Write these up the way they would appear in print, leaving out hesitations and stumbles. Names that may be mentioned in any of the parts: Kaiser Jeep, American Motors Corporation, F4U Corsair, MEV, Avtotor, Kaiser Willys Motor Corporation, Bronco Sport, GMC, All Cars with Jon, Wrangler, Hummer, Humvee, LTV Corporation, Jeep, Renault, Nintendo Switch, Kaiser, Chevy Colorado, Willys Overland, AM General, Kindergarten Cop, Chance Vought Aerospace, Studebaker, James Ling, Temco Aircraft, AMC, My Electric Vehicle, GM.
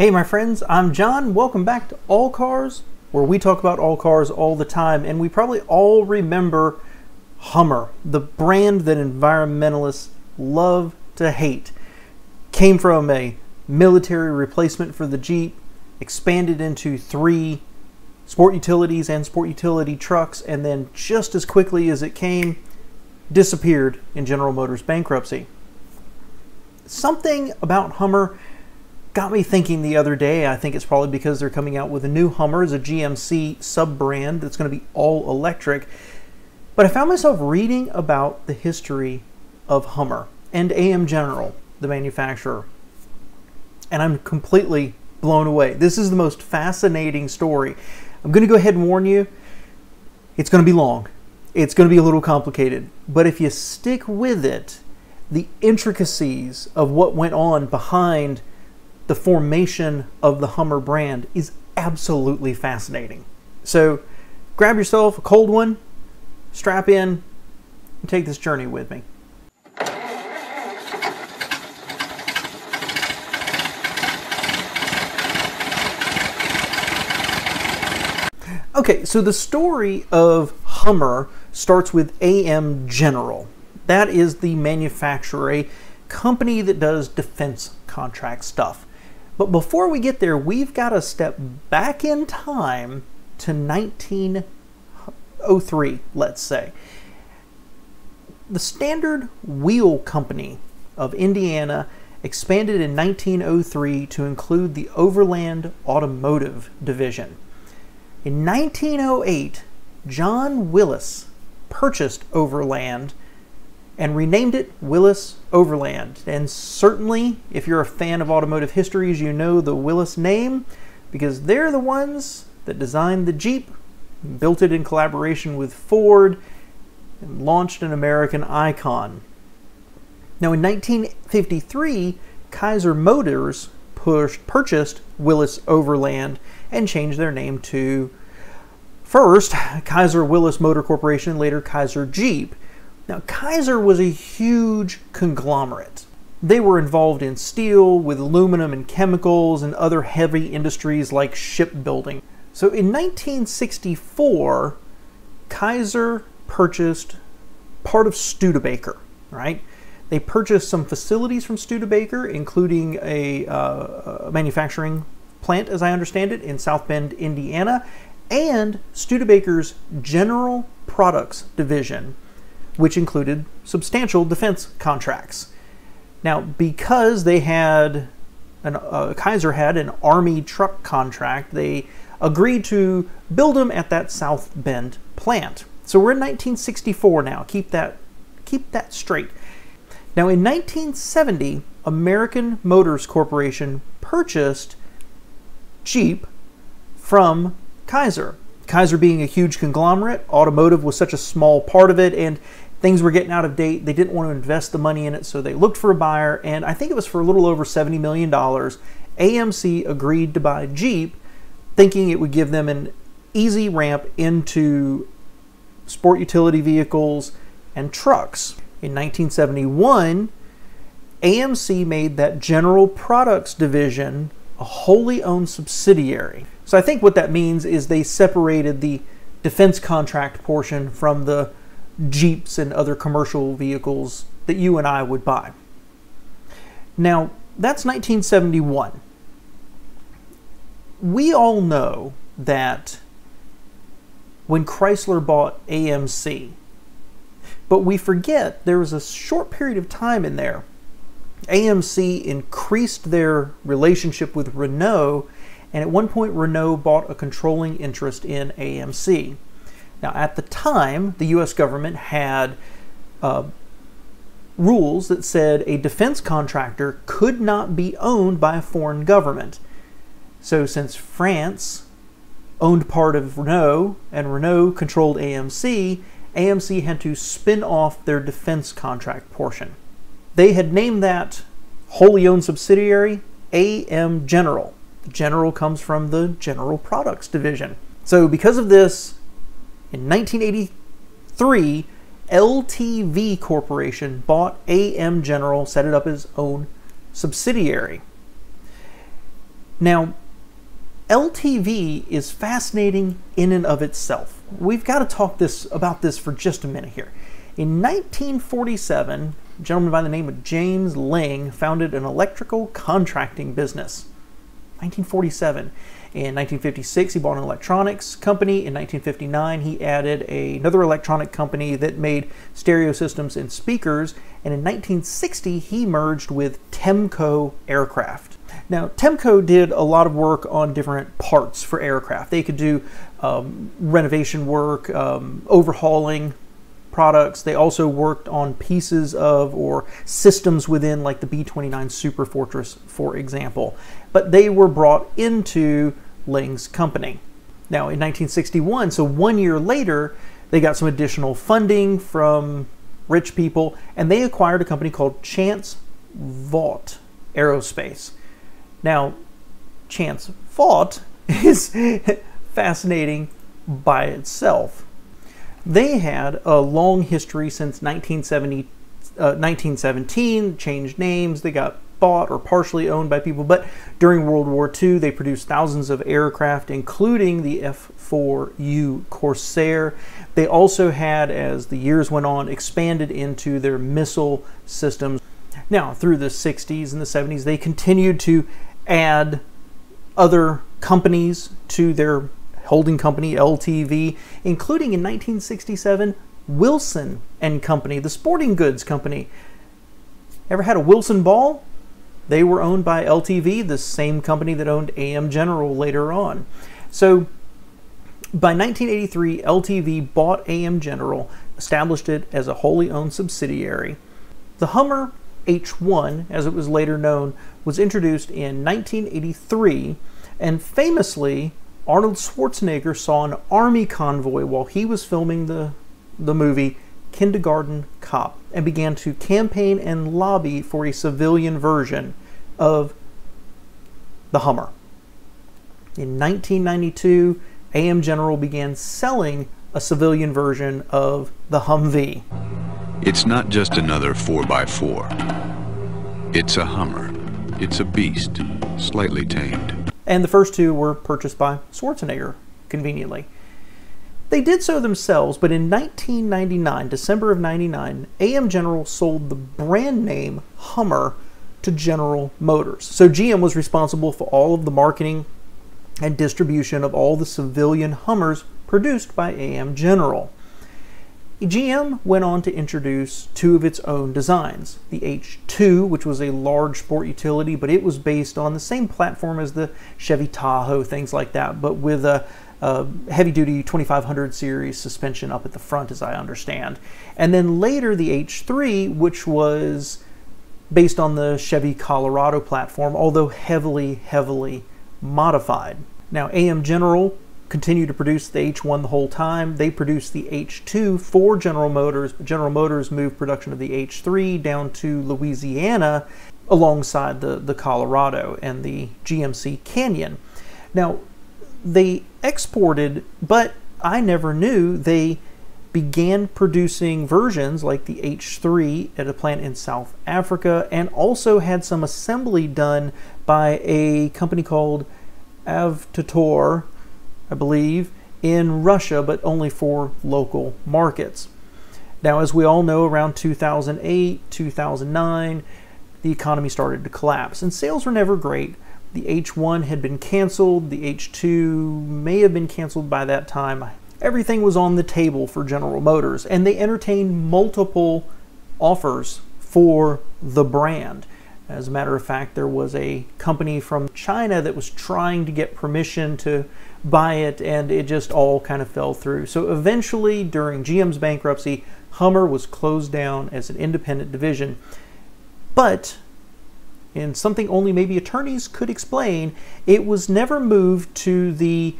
Hey my friends, I'm John. Welcome back to All Cars, where we talk about all cars all the time, and we probably all remember Hummer, the brand that environmentalists love to hate. Came from a military replacement for the Jeep, expanded into three sport utilities and sport utility trucks, and then just as quickly as it came, disappeared in General Motors bankruptcy. Something about Hummer got me thinking the other day. I think it's probably because they're coming out with a new Hummer as a GMC sub-brand that's going to be all electric. But I found myself reading about the history of Hummer and AM General, the manufacturer, and I'm completely blown away. This is the most fascinating story. I'm going to go ahead and warn you, it's going to be long. It's going to be a little complicated, but if you stick with it, the intricacies of what went on behind the formation of the Hummer brand is absolutely fascinating. So grab yourself a cold one, strap in, and take this journey with me. Okay, so the story of Hummer starts with AM General. That is the manufacturer, a company that does defense contract stuff. But before we get there, we've got to step back in time to 1903, let's say. The Standard Wheel Company of Indiana expanded in 1903 to include the Overland Automotive Division. In 1908, John Willys purchased Overland and renamed it Willys Overland. And certainly, if you're a fan of automotive histories, you know the Willys name, because they're the ones that designed the Jeep, built it in collaboration with Ford, and launched an American icon. Now in 1953, Kaiser Motors purchased Willys Overland and changed their name to first Kaiser Willys Motor Corporation, later Kaiser Jeep. Now Kaiser was a huge conglomerate. They were involved in steel, with aluminum and chemicals, and other heavy industries like shipbuilding. So in 1964, Kaiser purchased part of Studebaker, right? They purchased some facilities from Studebaker, including a manufacturing plant, as I understand it, in South Bend, Indiana, and Studebaker's General Products Division, which included substantial defense contracts. Now, because they had, Kaiser had an Army truck contract, they agreed to build them at that South Bend plant. So we're in 1964 now, keep that straight. Now in 1970, American Motors Corporation purchased Jeep from Kaiser. Kaiser being a huge conglomerate, automotive was such a small part of it, and things were getting out of date. They didn't want to invest the money in it, so they looked for a buyer, and I think it was for a little over $70 million. AMC agreed to buy Jeep, thinking it would give them an easy ramp into sport utility vehicles and trucks. In 1971, AMC made that General Products Division a wholly owned subsidiary. So I think what that means is they separated the defense contract portion from the Jeeps and other commercial vehicles that you and I would buy. Now, that's 1971. We all know that when Chrysler bought AMC, but we forget there was a short period of time in there. AMC increased their relationship with Renault, and at one point Renault bought a controlling interest in AMC. Now at the time, the US government had rules that said a defense contractor could not be owned by a foreign government. So since France owned part of Renault and Renault controlled AMC, AMC had to spin off their defense contract portion. They had named that wholly owned subsidiary AM General. The General comes from the General Products Division. So because of this, in 1983, LTV Corporation bought AM General, set it up as its own subsidiary. Now, LTV is fascinating in and of itself. We've got to talk about this for just a minute here. In 1947, a gentleman by the name of James Ling founded an electrical contracting business. 1947. In 1956, he bought an electronics company. In 1959, he added another electronic company that made stereo systems and speakers. And in 1960, he merged with Temco Aircraft. Now, Temco did a lot of work on different parts for aircraft. They could do renovation work, overhauling products. They also worked on pieces of or systems within, like the B-29 Superfortress, for example. But they were brought into Ling's company. Now, in 1961, so 1 year later, they got some additional funding from rich people, and they acquired a company called Chance Vought Aerospace. Now, Chance Vought is fascinating by itself. They had a long history since 1917, changed names, they got bought or partially owned by people, but during World War II, they produced thousands of aircraft, including the F4U Corsair. They also had, as the years went on, expanded into their missile systems. Now, through the 60s and the 70s, they continued to add other companies to their holding company, LTV, including in 1967, Wilson and Company, the sporting goods company. Ever had a Wilson ball? They were owned by LTV, the same company that owned AM General later on. So by 1983, LTV bought AM General, established it as a wholly owned subsidiary. The Hummer H1, as it was later known, was introduced in 1983, and famously, Arnold Schwarzenegger saw an army convoy while he was filming the movie Kindergarten Cop and began to campaign and lobby for a civilian version of the Hummer. In 1992, AM General began selling a civilian version of the Humvee. It's not just another 4x4. It's a Hummer. It's a beast, slightly tamed. And the first two were purchased by Schwarzenegger, conveniently. They did so themselves, but in 1999, December of 99, AM General sold the brand name Hummer to General Motors. So GM was responsible for all of the marketing and distribution of all the civilian Hummers produced by AM General. GM went on to introduce two of its own designs. The H2, which was a large sport utility, but it was based on the same platform as the Chevy Tahoe, things like that, but with a heavy-duty 2500 series suspension up at the front, as I understand. And then later, the H3, which was based on the Chevy Colorado platform, although heavily, heavily modified. Now, AM General continue to produce the H1 the whole time. They produced the H2 for General Motors, but General Motors moved production of the H3 down to Louisiana alongside the Colorado and the GMC Canyon. Now, they exported, but I never knew they began producing versions like the H3 at a plant in South Africa, and also had some assembly done by a company called Avtotor, I believe, in Russia, but only for local markets. Now, as we all know, around 2008, 2009, the economy started to collapse, and sales were never great. The H1 had been canceled, the H2 may have been canceled by that time. Everything was on the table for General Motors, and they entertained multiple offers for the brand. As a matter of fact, there was a company from China that was trying to get permission to buy it, and it just all kind of fell through. So eventually, during GM's bankruptcy, Hummer was closed down as an independent division. But, in something only maybe attorneys could explain, it was never moved to the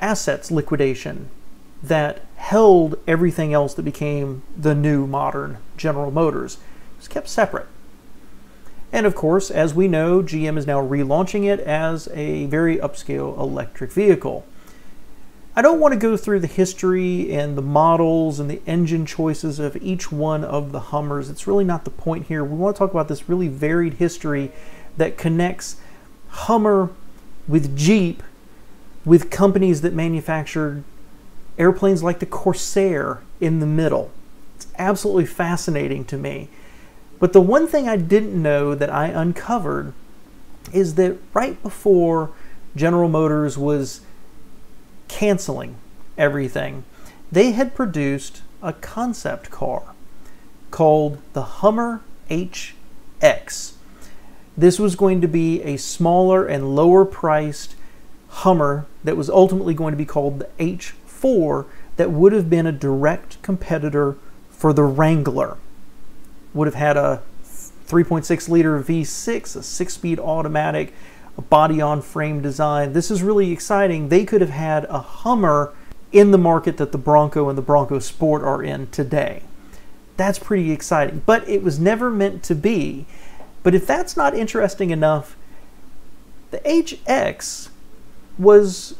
assets liquidation that held everything else that became the new modern General Motors. It was kept separate. And of course, as we know, GM is now relaunching it as a very upscale electric vehicle. I don't want to go through the history and the models and the engine choices of each one of the Hummers. It's really not the point here. We want to talk about this really varied history that connects Hummer with Jeep, with companies that manufactured airplanes like the Corsair in the middle. It's absolutely fascinating to me. But the one thing I didn't know that I uncovered is that right before General Motors was canceling everything, they had produced a concept car called the Hummer HX. This was going to be a smaller and lower priced Hummer that was ultimately going to be called the H4, that would have been a direct competitor for the Wrangler. Would have had a 3.6 liter V6, a 6-speed automatic, a body-on-frame design. This is really exciting. They could have had a Hummer in the market that the Bronco and the Bronco Sport are in today. That's pretty exciting, but it was never meant to be. But if that's not interesting enough, the HX was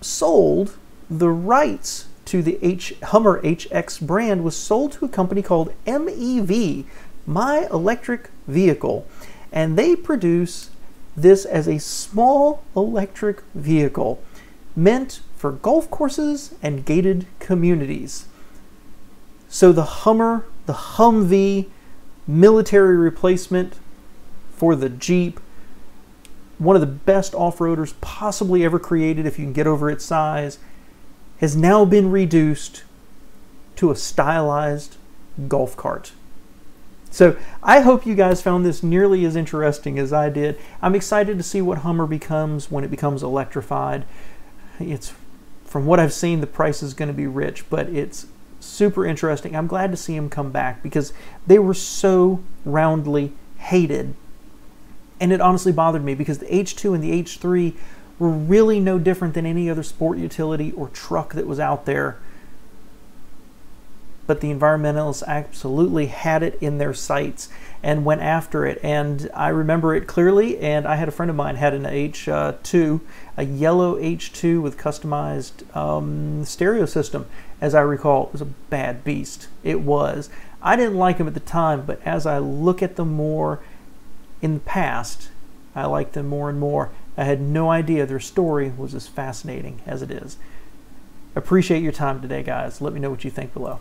sold, the rights to the Hummer HX brand was sold to a company called MEV, My Electric Vehicle, and they produce this as a small electric vehicle meant for golf courses and gated communities. So the Hummer, the Humvee, military replacement for the Jeep, one of the best off-roaders possibly ever created if you can get over its size, has now been reduced to a stylized golf cart. So I hope you guys found this nearly as interesting as I did. I'm excited to see what Hummer becomes when it becomes electrified. It's, from what I've seen, the price is going to be rich, but it's super interesting. I'm glad to see them come back because they were so roundly hated. And it honestly bothered me because the H2 and the H3 were really no different than any other sport utility or truck that was out there. But the environmentalists absolutely had it in their sights and went after it. And I remember it clearly, and I had a friend of mine had an H2, a yellow H2 with customized stereo system. As I recall, it was a bad beast. It was. I didn't like them at the time, but as I look at them more in the past, I like them more and more. I had no idea their story was as fascinating as it is. Appreciate your time today, guys. Let me know what you think below.